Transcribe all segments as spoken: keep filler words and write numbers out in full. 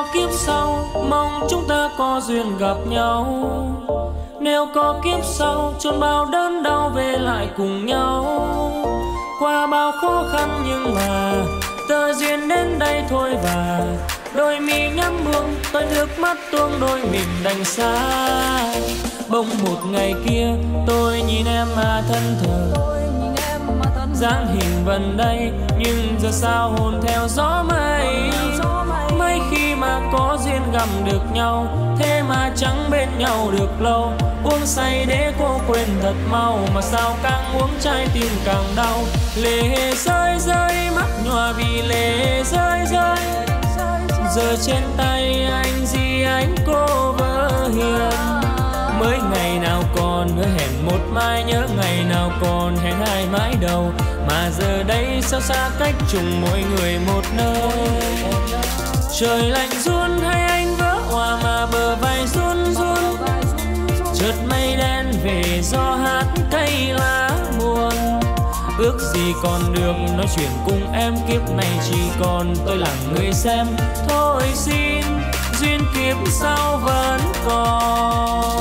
cho kiếp sau, mong chúng ta có duyên gặp nhau. Nếu có kiếp sau, chôn bao đớn đau về lại cùng nhau. Qua bao khó khăn nhưng mà tờ duyên đến đây thôi, và đôi mi nhắm buông, tôi nước mắt tuông đôi mình đành xa. Bỗng một ngày kia tôi nhìn em mà thân thờ, dáng hình vần đây nhưng giờ sao hồn theo gió mây. Mấy khi mà có duyên gặm được nhau, thế mà chẳng bên nhau được lâu. Uống say để cô quên thật mau, mà sao càng uống chai tim càng đau. Lệ rơi rơi mắt nhòa vì lệ rơi rơi, giờ trên tay anh gì anh cô vợ hiền. Mới ngày nào còn hứa hẹn một mai, nhớ ngày nào còn hẹn hai mãi đầu. Mà giờ đây sao xa cách chung mỗi người một nơi. Trời lạnh run hay anh vỡ hòa mà bờ vai run run. Chợt mây đen về gió hát cây lá buồn. Ước gì còn được nói chuyện cùng em, kiếp này chỉ còn tôi là người xem. Thôi xin duyên kiếp sau vẫn còn.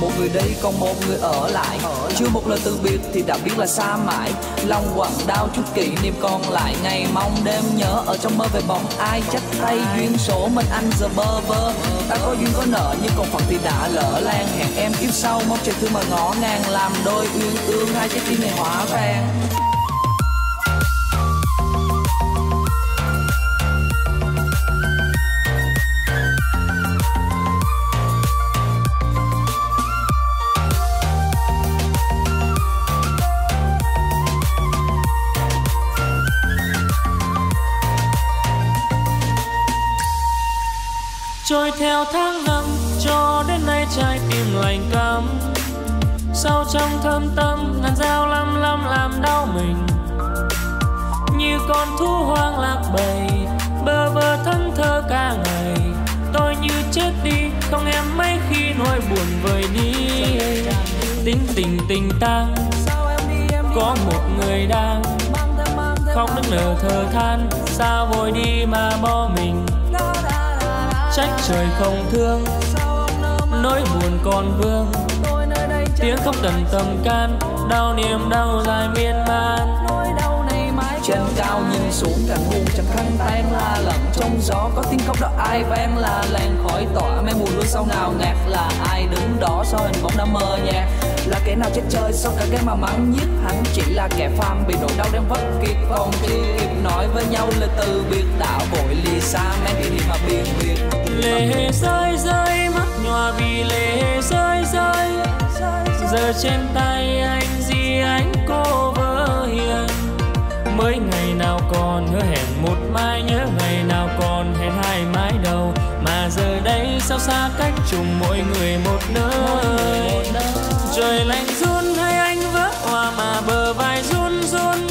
Một người đi còn một người ở lại, chưa một lời từ biệt thì đã biết là xa mãi. Lòng quặn đau chút kỷ niệm còn lại, ngày mong đêm nhớ ở trong mơ về bóng ai. Chắc tay duyên số mình anh giờ bơ vơ, ta có duyên có nợ nhưng còn phận thì đã lỡ lan. Hẹn em kiếp sau mong trời thương mà ngó ngang, làm đôi uyên ương hai trái tim này hóa vàng. Trôi theo tháng năm cho đến nay trái tim lạnh căm, sâu trong thâm tâm ngàn dao lăm lăm làm đau mình. Như con thú hoang lạc bầy bơ vơ thân thơ cả ngày, tôi như chết đi không em mấy khi nỗi buồn vời đi. Tính tình tình tang có một người đang khóc nức nở thở than, sao vội đi mà bỏ mình. Trách trời không thương, nỗi buồn còn vương, tiếng khóc tận tầm can, đau niềm đau dài miên man. Trên cao nhìn xuống càng buồn chẳng khăn tan, la lẫn trong gió có tiếng khóc đó ai vang, là làng khói tỏa mây mù luôn sau nào ngạt, là ai đứng đó sau hình bóng đã mờ nhạt. Là kẻ nào chết chơi sau cả cái mà mắng nhít, hắn chỉ là kẻ phàm bị nỗi đau đem vất kiệt. Còn chưa kịp nói với nhau lời từ biệt, đã vội lìa xa mang kỷ niệm mà biệt biệt. Lệ rơi rơi mắt nhòa vì lệ rơi rơi, giờ trên tay anh gì anh cô vợ hiền. Mới ngày nào còn hứa hẹn một mai, nhớ ngày nào còn hẹn hai mái đầu. Mà giờ đây sao xa cách chung mỗi người một nơi. Trời lạnh run hay anh vỡ hòa mà bờ vai run run.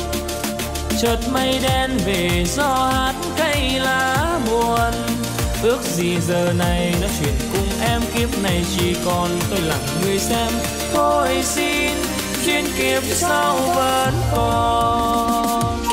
Chợt mây đen về gió hát cây lá buồn. Ước gì giờ này nói chuyện cùng em, kiếp này chỉ còn tôi là người xem. Thôi xin duyên kiếp sau vẫn còn.